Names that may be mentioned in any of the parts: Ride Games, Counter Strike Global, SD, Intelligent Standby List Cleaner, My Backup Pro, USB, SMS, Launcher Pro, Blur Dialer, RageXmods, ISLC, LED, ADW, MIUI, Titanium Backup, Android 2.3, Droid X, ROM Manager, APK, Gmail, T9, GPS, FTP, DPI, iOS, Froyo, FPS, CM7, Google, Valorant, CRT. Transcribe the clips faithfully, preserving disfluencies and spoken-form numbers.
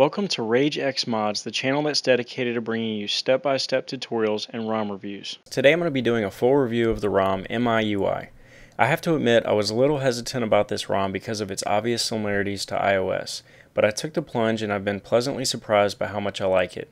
Welcome to Rage X Mods, the channel that's dedicated to bringing you step-by-step tutorials and ROM reviews. Today I'm going to be doing a full review of the ROM M I U I. I have to admit I was a little hesitant about this ROM because of its obvious similarities to iOS, but I took the plunge and I've been pleasantly surprised by how much I like it.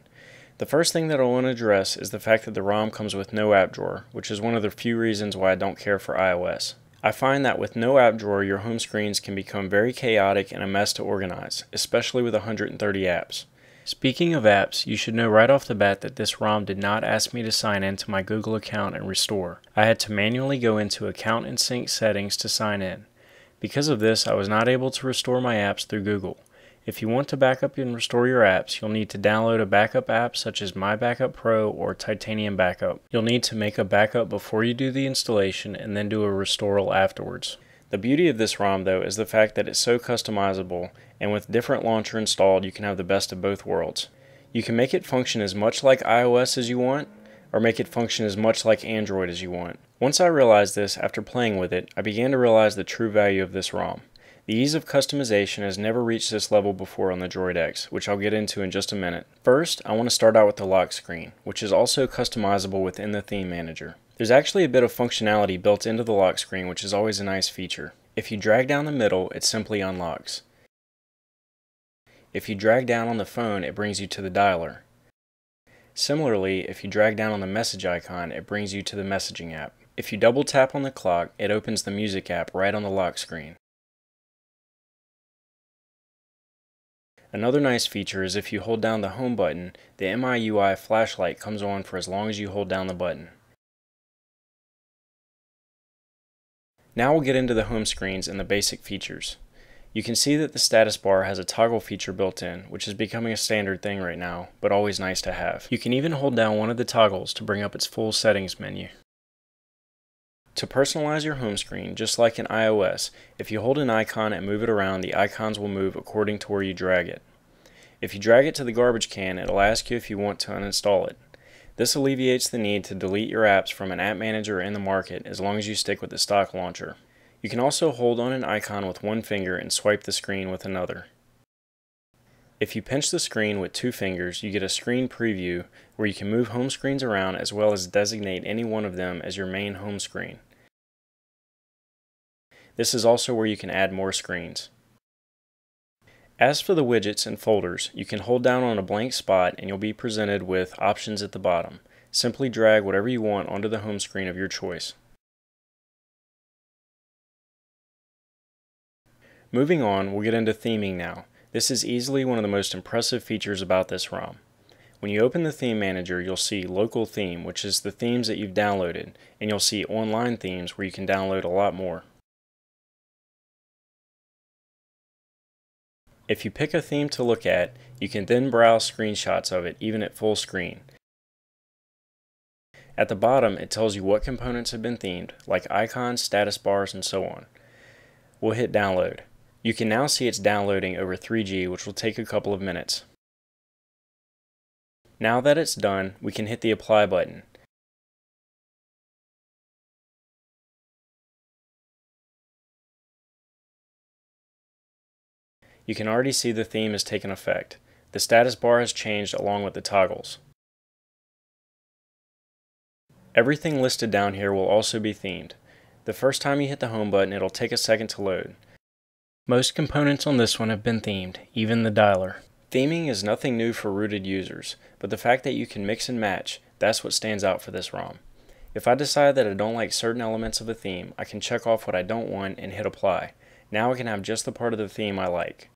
The first thing that I want to address is the fact that the ROM comes with no app drawer, which is one of the few reasons why I don't care for iOS. I find that with no app drawer, your home screens can become very chaotic and a mess to organize, especially with one hundred thirty apps. Speaking of apps, you should know right off the bat that this ROM did not ask me to sign in to my Google account and restore. I had to manually go into Account and Sync settings to sign in. Because of this, I was not able to restore my apps through Google. If you want to back up and restore your apps, you'll need to download a backup app such as My Backup Pro or Titanium Backup. You'll need to make a backup before you do the installation and then do a restoral afterwards. The beauty of this ROM though is the fact that it's so customizable, and with different launcher installed you can have the best of both worlds. You can make it function as much like iOS as you want, or make it function as much like Android as you want. Once I realized this after playing with it, I began to realize the true value of this ROM. The ease of customization has never reached this level before on the Droid X, which I'll get into in just a minute. First, I want to start out with the lock screen, which is also customizable within the theme manager. There's actually a bit of functionality built into the lock screen, which is always a nice feature. If you drag down the middle, it simply unlocks. If you drag down on the phone, it brings you to the dialer. Similarly, if you drag down on the message icon, it brings you to the messaging app. If you double tap on the clock, it opens the music app right on the lock screen. Another nice feature is if you hold down the home button, the M I U I flashlight comes on for as long as you hold down the button. Now we'll get into the home screens and the basic features. You can see that the status bar has a toggle feature built in, which is becoming a standard thing right now, but always nice to have. You can even hold down one of the toggles to bring up its full settings menu. To personalize your home screen, just like in iOS, if you hold an icon and move it around, the icons will move according to where you drag it. If you drag it to the garbage can, it'll ask you if you want to uninstall it. This alleviates the need to delete your apps from an app manager in the market as long as you stick with the stock launcher. You can also hold on an icon with one finger and swipe the screen with another. If you pinch the screen with two fingers, you get a screen preview where you can move home screens around as well as designate any one of them as your main home screen. This is also where you can add more screens. As for the widgets and folders, you can hold down on a blank spot and you'll be presented with options at the bottom. Simply drag whatever you want onto the home screen of your choice. Moving on, we'll get into theming now. This is easily one of the most impressive features about this ROM. When you open the theme manager, you'll see local theme, which is the themes that you've downloaded, and you'll see online themes where you can download a lot more. If you pick a theme to look at, you can then browse screenshots of it, even at full screen. At the bottom, it tells you what components have been themed, like icons, status bars, and so on. We'll hit download. You can now see it's downloading over three G, which will take a couple of minutes. Now that it's done, we can hit the apply button. You can already see the theme has taken effect. The status bar has changed along with the toggles. Everything listed down here will also be themed. The first time you hit the home button, it'll take a second to load. Most components on this one have been themed, even the dialer. Theming is nothing new for rooted users, but the fact that you can mix and match, that's what stands out for this ROM. If I decide that I don't like certain elements of a theme, I can check off what I don't want and hit apply. Now I can have just the part of the theme I like.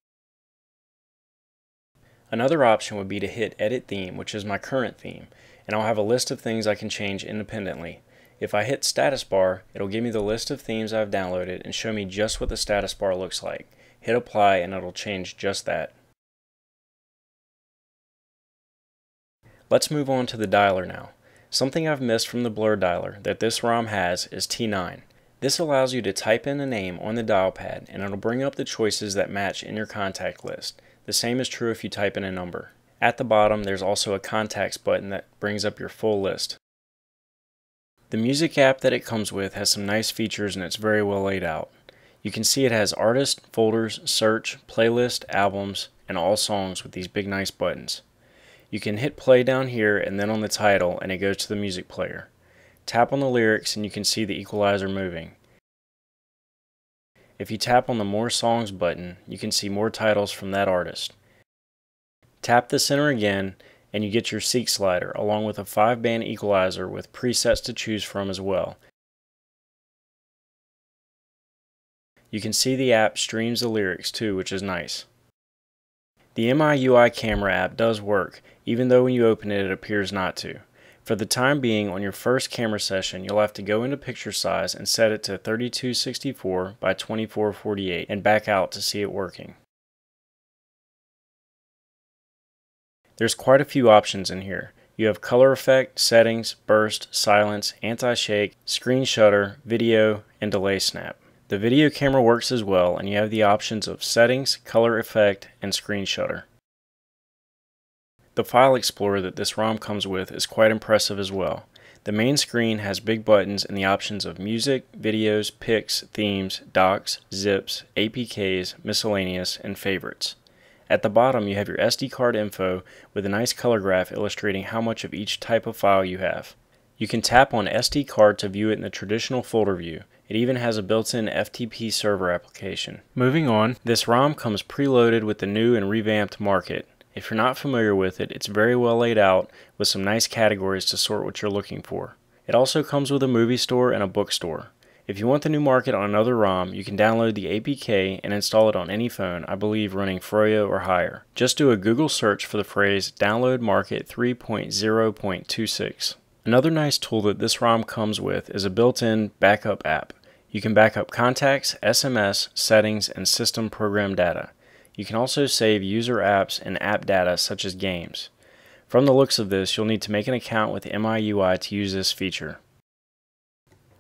Another option would be to hit Edit Theme, which is my current theme, and I'll have a list of things I can change independently. If I hit status bar, it'll give me the list of themes I've downloaded and show me just what the status bar looks like. Hit apply and it'll change just that. Let's move on to the dialer now. Something I've missed from the Blur Dialer that this ROM has is T nine. This allows you to type in a name on the dial pad and it'll bring up the choices that match in your contact list. The same is true if you type in a number. At the bottom there's also a contacts button that brings up your full list. The music app that it comes with has some nice features and it's very well laid out. You can see it has artist, folders, search, playlist, albums, and all songs with these big nice buttons. You can hit play down here and then on the title and it goes to the music player. Tap on the lyrics and you can see the equalizer moving. If you tap on the More Songs button, you can see more titles from that artist. Tap the center again and you get your seek slider along with a five band equalizer with presets to choose from as well. You can see the app streams the lyrics too, which is nice. The M I U I camera app does work, even though when you open it, it appears not to. For the time being, on your first camera session, you'll have to go into picture size and set it to thirty-two sixty-four by twenty-four forty-eight and back out to see it working. There's quite a few options in here. You have color effect, settings, burst, silence, anti-shake, screen shutter, video, and delay snap. The video camera works as well, and you have the options of settings, color effect, and screen shutter. The file explorer that this ROM comes with is quite impressive as well. The main screen has big buttons and the options of music, videos, pics, themes, docs, zips, A P Ks, miscellaneous, and favorites. At the bottom you have your S D card info with a nice color graph illustrating how much of each type of file you have. You can tap on S D card to view it in the traditional folder view. It even has a built-in F T P server application. Moving on, this ROM comes preloaded with the new and revamped market. If you're not familiar with it, it's very well laid out with some nice categories to sort what you're looking for. It also comes with a movie store and a bookstore. If you want the new market on another ROM, you can download the A P K and install it on any phone, I believe running Froyo or higher. Just do a Google search for the phrase download market three point zero point two six. Another nice tool that this ROM comes with is a built-in backup app. You can back up contacts, S M S, settings, and system program data. You can also save user apps and app data such as games. From the looks of this, you'll need to make an account with M I U I to use this feature.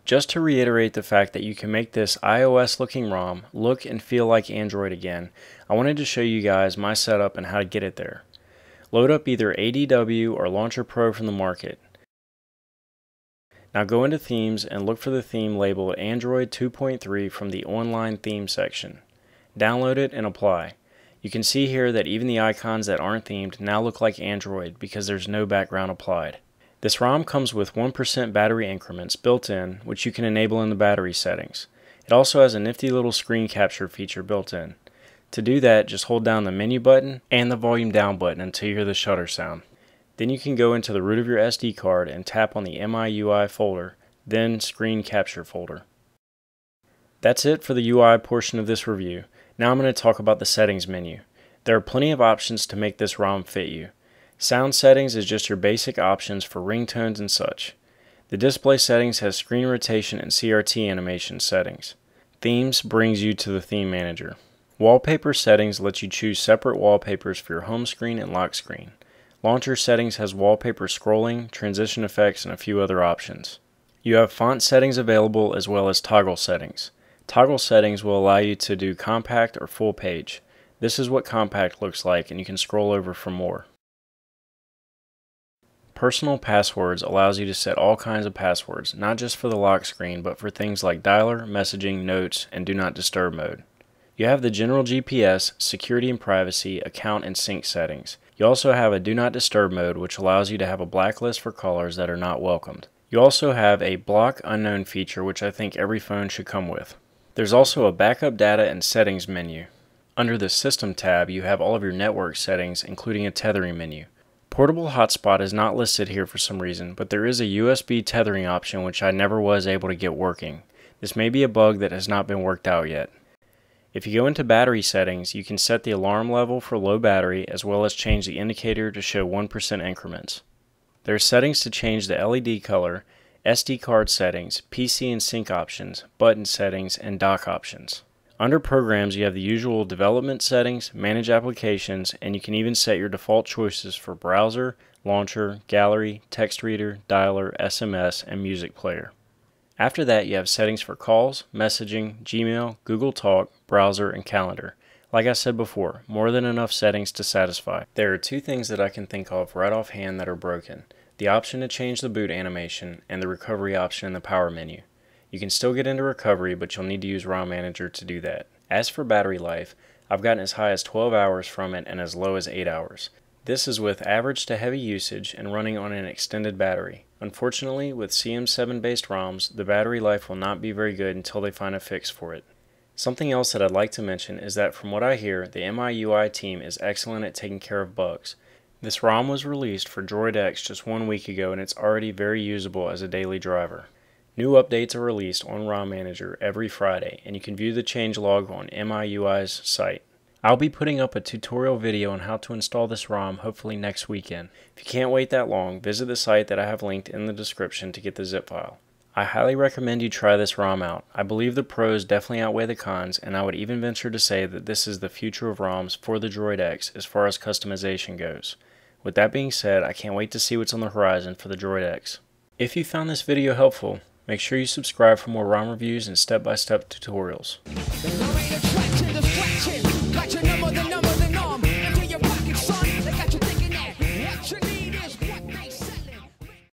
Just to reiterate the fact that you can make this iOS looking ROM look and feel like Android again, I wanted to show you guys my setup and how to get it there. Load up either A D W or Launcher Pro from the market. Now go into themes and look for the theme labeled Android two point three from the online theme section. Download it and apply. You can see here that even the icons that aren't themed now look like Android because there's no background applied. This ROM comes with one percent battery increments built in, which you can enable in the battery settings. It also has a nifty little screen capture feature built in. To do that, just hold down the menu button and the volume down button until you hear the shutter sound. Then you can go into the root of your S D card and tap on the M I U I folder, then Screen Capture folder. That's it for the U I portion of this review. Now I'm going to talk about the settings menu. There are plenty of options to make this ROM fit you. Sound settings is just your basic options for ringtones and such. The display settings has screen rotation and C R T animation settings. Themes brings you to the theme manager. Wallpaper settings lets you choose separate wallpapers for your home screen and lock screen. Launcher settings has wallpaper scrolling, transition effects, and a few other options. You have font settings available as well as toggle settings. Toggle settings will allow you to do compact or full page. This is what compact looks like and you can scroll over for more. Personal passwords allows you to set all kinds of passwords, not just for the lock screen, but for things like dialer, messaging, notes, and do not disturb mode. You have the general G P S, security and privacy, account and sync settings. You also have a do not disturb mode, which allows you to have a blacklist for callers that are not welcomed. You also have a block unknown feature, which I think every phone should come with. There's also a backup data and settings menu. Under the system tab, you have all of your network settings, including a tethering menu. Portable hotspot is not listed here for some reason, but there is a U S B tethering option, which I never was able to get working. This may be a bug that has not been worked out yet. If you go into battery settings, you can set the alarm level for low battery as well as change the indicator to show one percent increments. There are settings to change the L E D color, S D card settings, P C and sync options, button settings, and dock options. Under programs, you have the usual development settings, manage applications, and you can even set your default choices for browser, launcher, gallery, text reader, dialer, S M S, and music player. After that, you have settings for calls, messaging, Gmail, Google Talk, browser, and calendar. Like I said before, more than enough settings to satisfy. There are two things that I can think of right offhand that are broken: the option to change the boot animation and the recovery option in the power menu. You can still get into recovery, but you'll need to use ROM Manager to do that. As for battery life, I've gotten as high as twelve hours from it and as low as eight hours. This is with average to heavy usage and running on an extended battery. Unfortunately, with C M seven based ROMs, the battery life will not be very good until they find a fix for it. Something else that I'd like to mention is that from what I hear, the M I U I team is excellent at taking care of bugs. This ROM was released for Droid X just one week ago and it's already very usable as a daily driver. New updates are released on ROM Manager every Friday, and you can view the change log on M I U I's site. I'll be putting up a tutorial video on how to install this ROM hopefully next weekend. If you can't wait that long, visit the site that I have linked in the description to get the zip file. I highly recommend you try this ROM out. I believe the pros definitely outweigh the cons, and I would even venture to say that this is the future of ROMs for the Droid X as far as customization goes. With that being said, I can't wait to see what's on the horizon for the Droid X. If you found this video helpful, make sure you subscribe for more ROM reviews and step-by-step tutorials.